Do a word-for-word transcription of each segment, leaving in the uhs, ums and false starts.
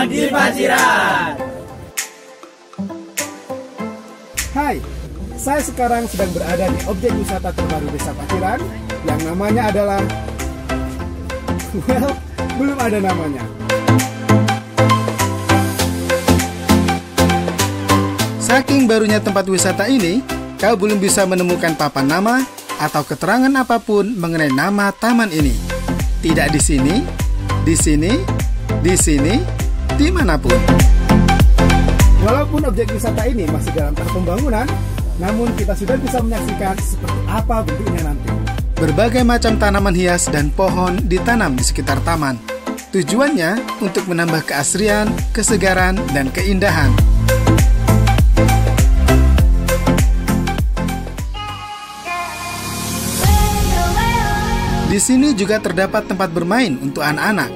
Jalan di Paciran. Hai, saya sekarang sedang berada di objek wisata terbaru Desa Paciran yang namanya adalah, well, belum ada namanya. Saking barunya tempat wisata ini, kau belum bisa menemukan papan nama atau keterangan apapun mengenai nama taman ini. Tidak di sini, di sini, di sini, dimanapun. Walaupun objek wisata ini masih dalam tahap pembangunan, namun kita sudah bisa menyaksikan seperti apa bentuknya nanti. Berbagai macam tanaman hias dan pohon ditanam di sekitar taman. Tujuannya untuk menambah keasrian, kesegaran, dan keindahan. Di sini juga terdapat tempat bermain untuk anak-anak,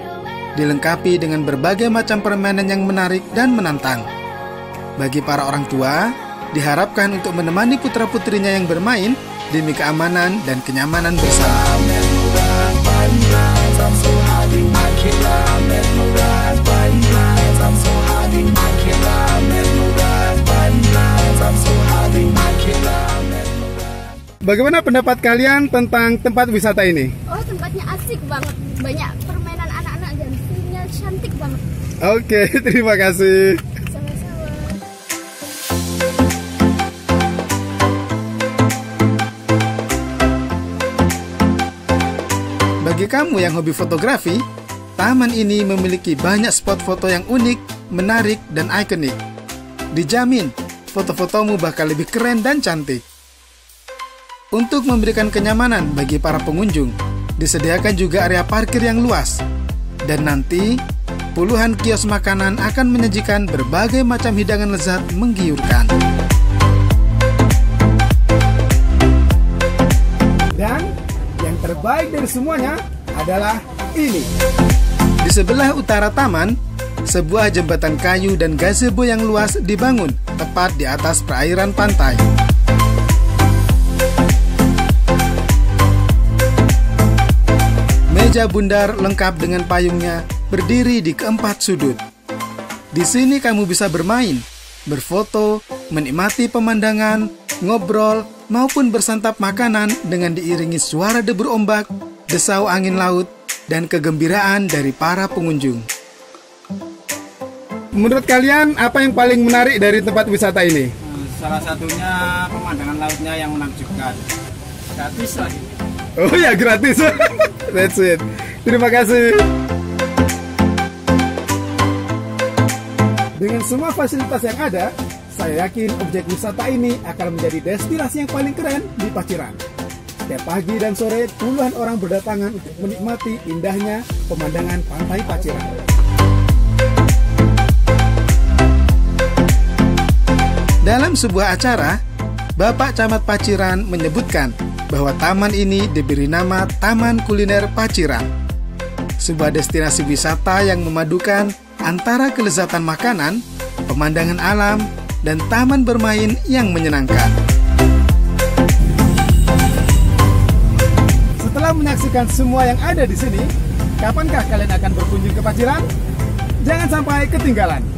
dilengkapi dengan berbagai macam permainan yang menarik dan menantang. Bagi para orang tua, diharapkan untuk menemani putra-putrinya yang bermain demi keamanan dan kenyamanan bersama. Bagaimana pendapat kalian tentang tempat wisata ini? Oh, tempatnya asik banget. Banyak permainan anak-anak dan view-nya cantik banget. Oke, terima kasih. Bagi kamu yang hobi fotografi, taman ini memiliki banyak spot foto yang unik, menarik, dan ikonik. Dijamin, foto-fotomu bakal lebih keren dan cantik. Untuk memberikan kenyamanan bagi para pengunjung, disediakan juga area parkir yang luas. Dan nanti, puluhan kios makanan akan menyajikan berbagai macam hidangan lezat menggiurkan. Dan yang terbaik dari semuanya adalah ini. Di sebelah utara taman, sebuah jembatan kayu dan gazebo yang luas dibangun tepat di atas perairan pantai. Meja bundar lengkap dengan payungnya berdiri di keempat sudut. Di sini kamu bisa bermain, berfoto, menikmati pemandangan, ngobrol, maupun bersantap makanan dengan diiringi suara debur ombak, desau angin laut, dan kegembiraan dari para pengunjung. Menurut kalian, apa yang paling menarik dari tempat wisata ini? Salah satunya pemandangan lautnya yang menakjubkan. Gratis lagi. Oh ya, gratis. That's it. Terima kasih. Dengan semua fasilitas yang ada, saya yakin objek wisata ini akan menjadi destinasi yang paling keren di Paciran. Setiap pagi dan sore, puluhan orang berdatangan untuk menikmati indahnya pemandangan pantai Paciran. Dalam sebuah acara, Bapak Camat Paciran menyebutkan bahwa taman ini diberi nama Taman Kuliner Paciran. Sebuah destinasi wisata yang memadukan antara kelezatan makanan, pemandangan alam, dan taman bermain yang menyenangkan. Setelah menyaksikan semua yang ada di sini, kapankah kalian akan berkunjung ke Paciran? Jangan sampai ketinggalan.